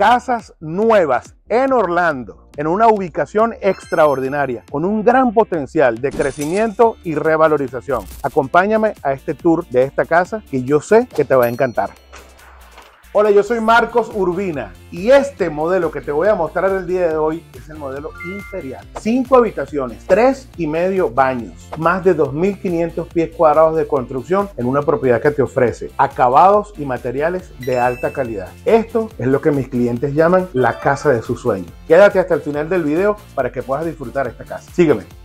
Casas Nuevas en Orlando, en una ubicación extraordinaria, con un gran potencial de crecimiento y revalorización. Acompáñame a este tour de esta casa que yo sé que te va a encantar. Hola, yo soy Marcos Urbina y este modelo que te voy a mostrar el día de hoy es el modelo Imperial. 5 habitaciones, 3,5 baños, más de 2.500 pies cuadrados de construcción en una propiedad que te ofrece acabados y materiales de alta calidad. Esto es lo que mis clientes llaman la casa de sus sueños. Quédate hasta el final del video para que puedas disfrutar esta casa. Sígueme.